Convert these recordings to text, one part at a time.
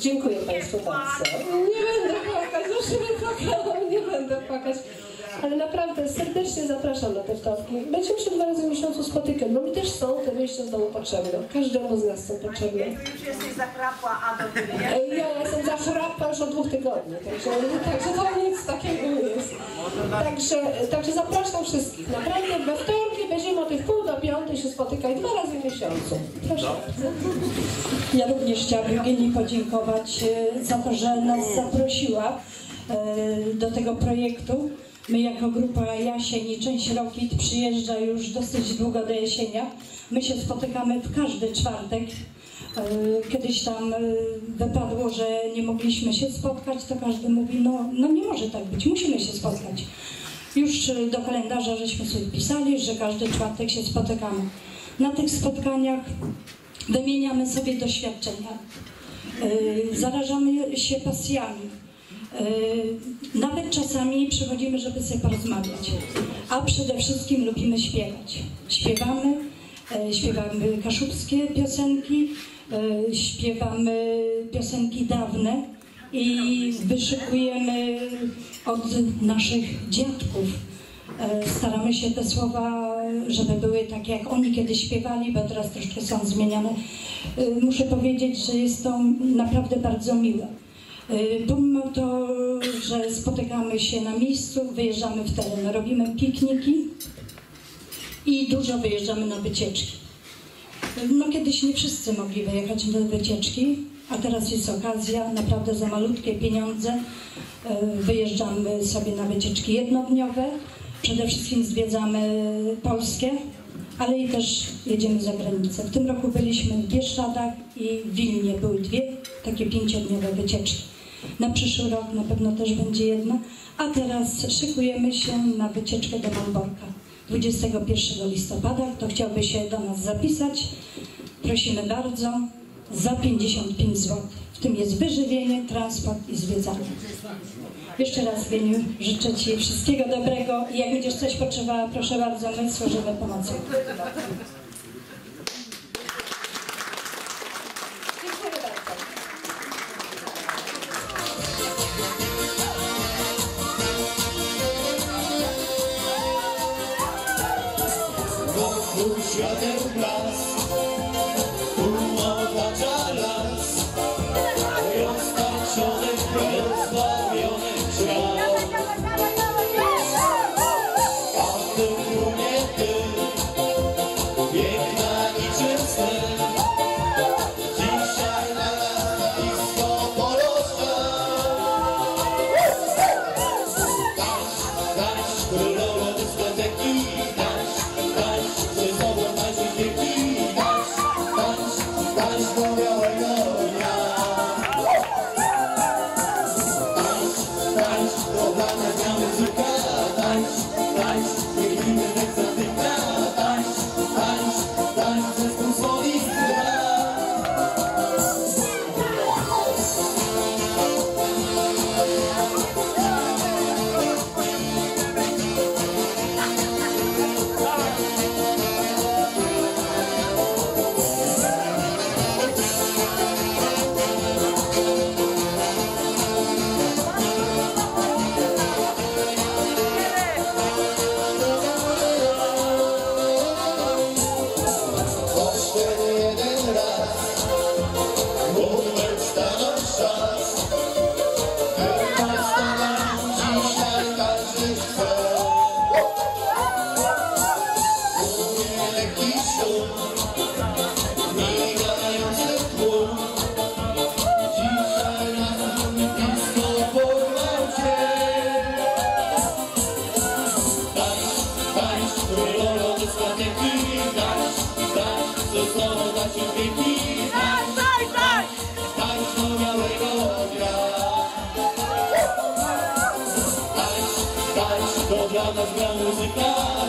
Dziękuję Państwu bardzo. Nie będę płakać, ale naprawdę serdecznie zapraszam na te wtorki. Będziemy się 2 razy w miesiącu spotykać, bo mi też są te wyjścia z domu potrzebne. Każdemu z nas są potrzebne. Ty już jesteś zachrapła, a do mnie. Ja jestem zachrapła już od 2 tygodni, także to nic takiego nie jest. Także zapraszam wszystkich. Naprawdę we wtorki będziemy od tych 4:30 się spotykać 2 razy w miesiącu. Proszę bardzo. Ja również chciałabym Rokiny podziękować za to, że nas zaprosiła. do tego projektu. My jako grupa jasień i część Rokit przyjeżdża już dosyć długo do Jesienia. My się spotykamy w każdy czwartek. Kiedyś tam wypadło, że nie mogliśmy się spotkać, to każdy mówi, no nie może tak być, musimy się spotkać. Już do kalendarza żeśmy sobie pisali, że każdy czwartek się spotykamy. Na tych spotkaniach wymieniamy sobie doświadczenia, zarażamy się pasjami. Nawet czasami przychodzimy, żeby sobie porozmawiać, a przede wszystkim lubimy śpiewać. Śpiewamy kaszubskie piosenki, śpiewamy piosenki dawne i wyszukujemy od naszych dziadków. Staramy się te słowa, żeby były takie, jak oni kiedyś śpiewali, bo teraz troszkę są zmieniane. Muszę powiedzieć, że jest to naprawdę bardzo miłe. Pomimo to, że spotykamy się na miejscu, wyjeżdżamy w teren, robimy pikniki i dużo wyjeżdżamy na wycieczki. No kiedyś nie wszyscy mogli wyjechać na wycieczki, a teraz jest okazja, naprawdę za malutkie pieniądze wyjeżdżamy sobie na wycieczki jednodniowe, przede wszystkim zwiedzamy Polskę, ale i też jedziemy za granicę. W tym roku byliśmy w Bieszczadach i w Wilnie, były dwie takie 5-dniowe wycieczki. Na przyszły rok na pewno też będzie jedna, a teraz szykujemy się na wycieczkę do Malborka 21 listopada. Kto chciałby się do nas zapisać, prosimy bardzo, za 55 zł. W tym jest wyżywienie, transport i zwiedzanie. Jeszcze raz, Wieniu, życzę Ci wszystkiego dobrego i jak będziesz coś potrzebowała, proszę bardzo, my służymy pomocą.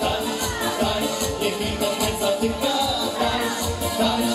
Tańcz, niech nigdy nie zatyka, tańcz, tańcz,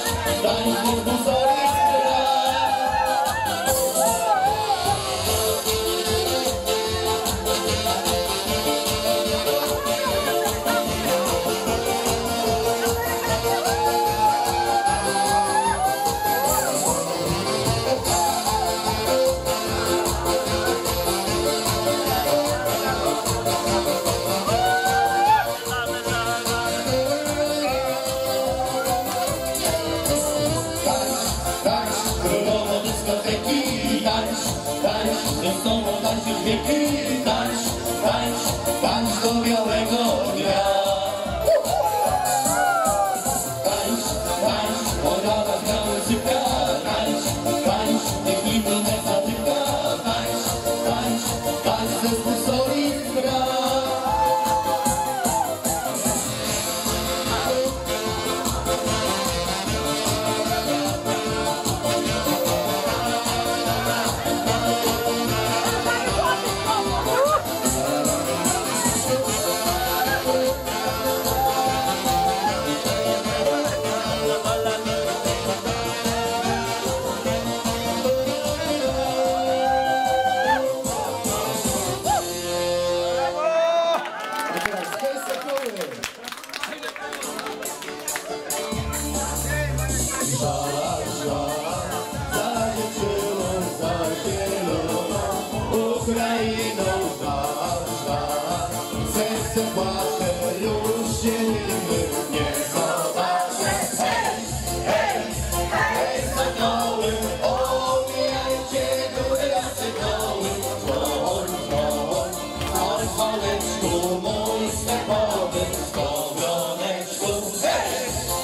Skowroneczku, mój stepowy skowroneczku. Hej,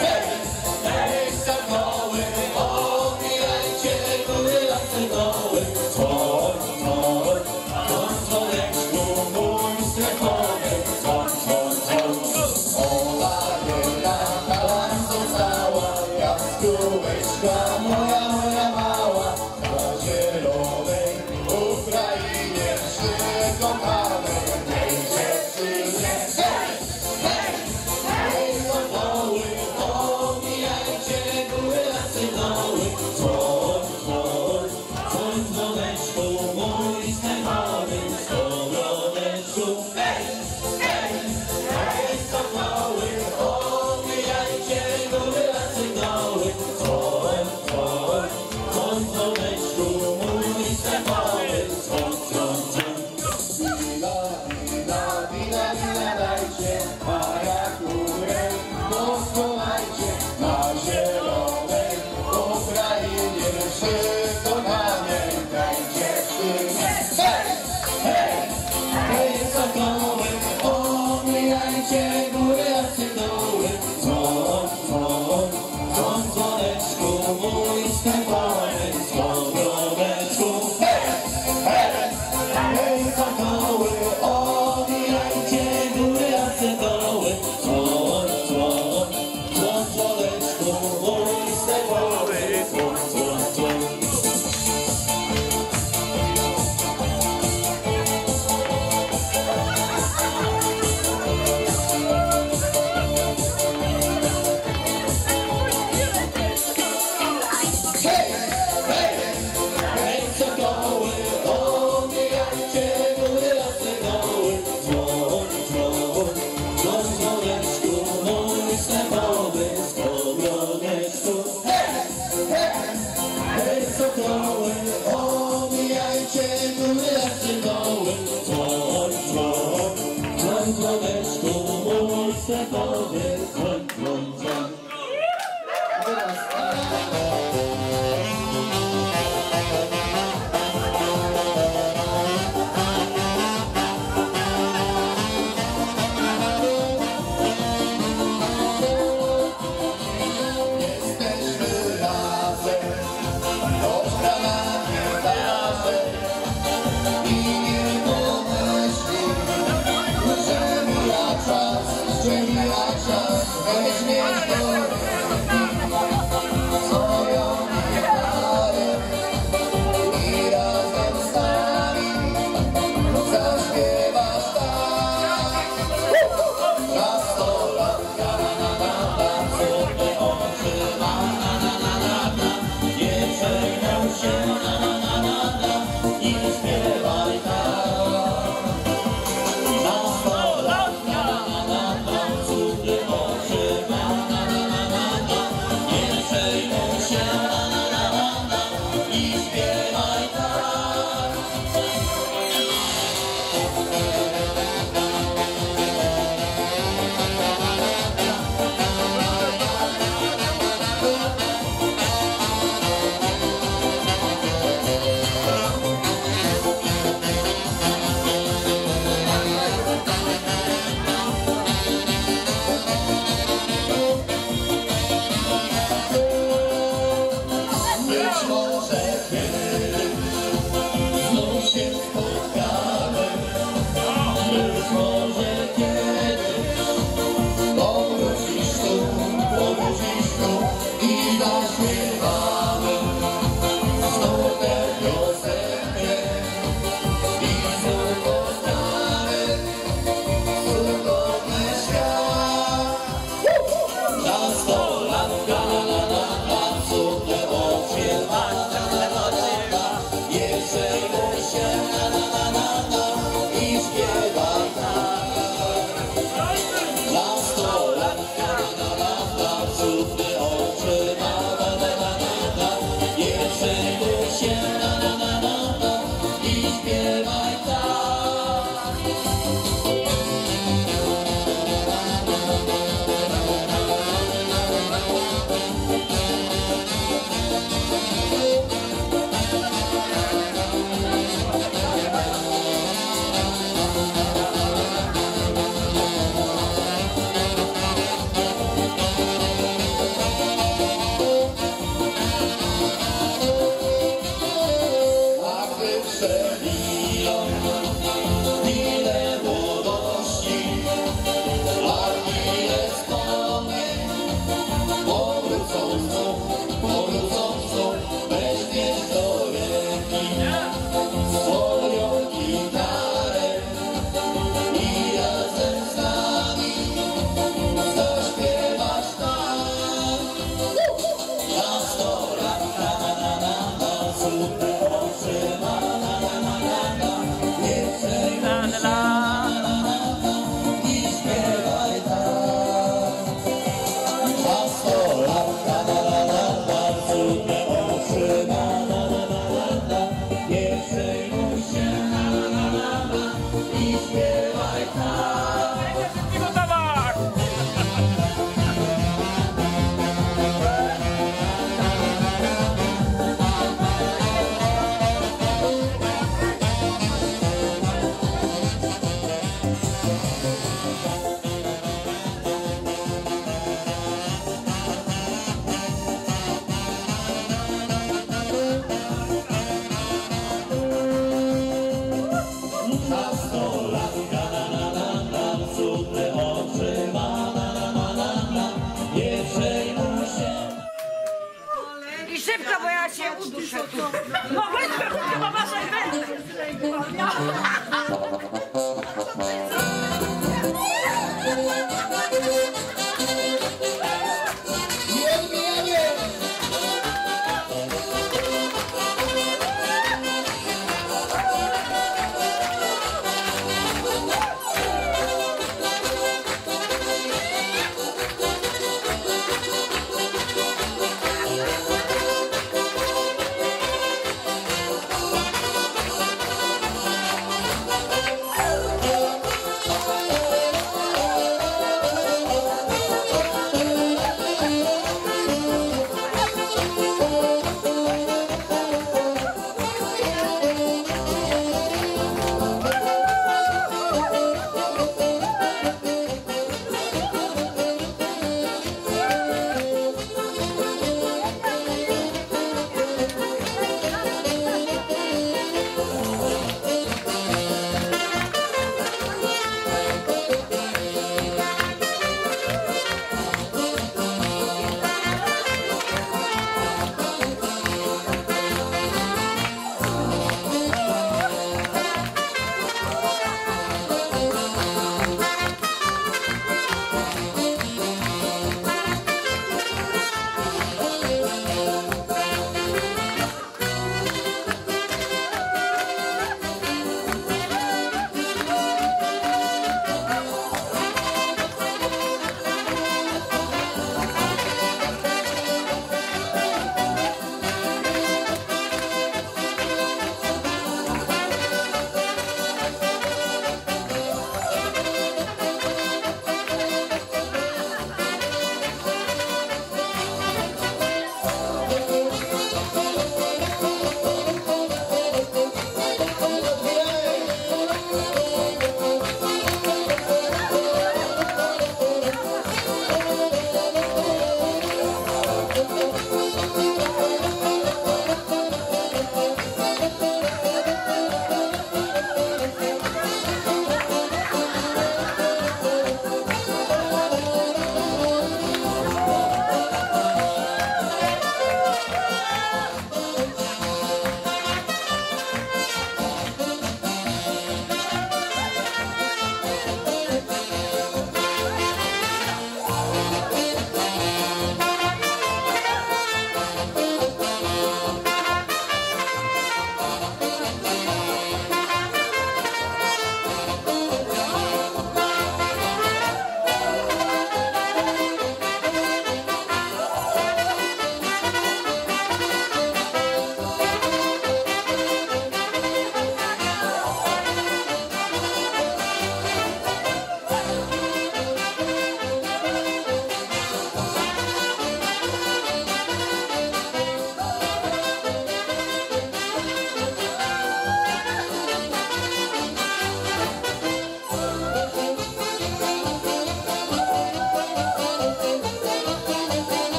hej, hej, stokoły, obijajcie góry, lasy, doły. Dzwoń, dzwoń, dzwoń, dzwoneczku, mój stepowy. Dzwoń, dzwoń, dzwoń. Ola biela, tała została, jak skółeczka moja, moja mała. Na zielonej Ukrainie przykochana. Dzień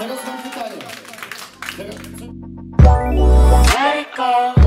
Teraz mam pytanie. Teraz...